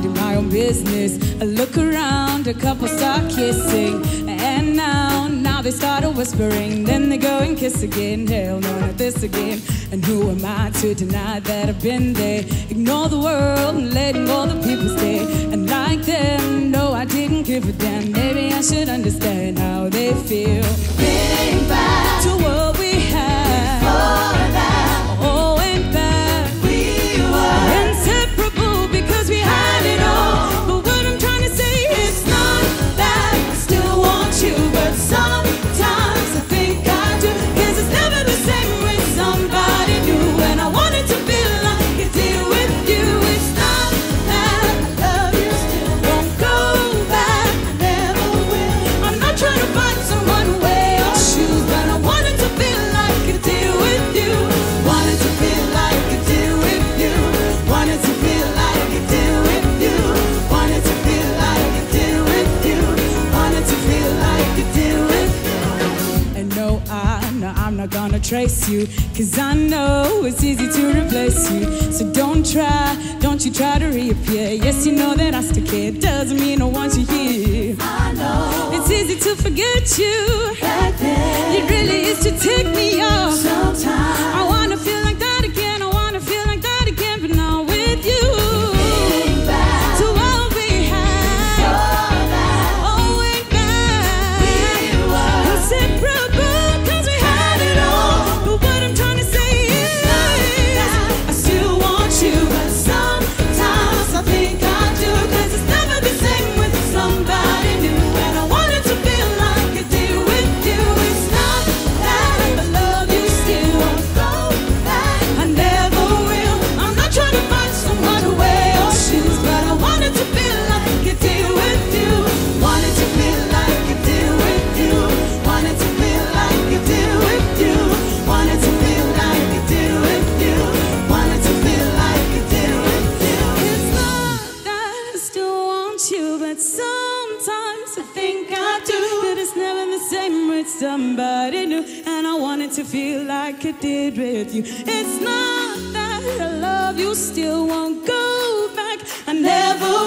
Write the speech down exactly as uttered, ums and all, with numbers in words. minding my own business. I look around, a couple start kissing, and now, now they start whispering. Then they go and kiss again. Hell no, not this again. And who am I to deny that I've been there? Ignore the world and letting all the people stay. And like them, no, I didn't give a damn. Maybe I should understand how they feel. Think back to what we had before that. Oh, ain't that we were inseparable because we had it all. But what I'm trying to say is not that I still want you, but sometimes I think I do. 'Cause it's never the same with somebody new, and I want it to feel like it did with you. It's not that I love you still, won't go back, I never will. I'm not trying to find someone who wear your shoes, but I want it to feel like it did with you. Want it to feel like it did with you. Want it to feel like it did with you. Want it to feel like it did with you. Want it to feel like it did with you. And no, I know I'm not gonna trace you, 'cause I know it's easy to replace you. So don't try, don't you try to reappear. Yes, you know that I still care. Doesn't mean I want you here. I know it's easy to forget you. Back then, it really is to take me off. Sometimes I wanna feel like that again. I wanna feel like that again, but not with you. Think back to what we had. before that. Oh, way back we were inseparable 'cause we had it all. But what I'm trying to say is I still want you, but sometimes I think I do. 'Cause it's never the same with somebody new, and I want it to feel like it did with you. It's not that I love you still, won't go back, I never will. I'm not trying to find someone to wear your shoes, but I want it to feel like it did with you. Want it to feel like it did with you. Want it to feel like it did with you. Want it to feel like it did with you. Want it to feel like it did with you. It's not that I still want you, but sometimes I think I do. But it's never the same with somebody new, and I want it to feel like it did with you. It's not that I love you still, won't go back, I never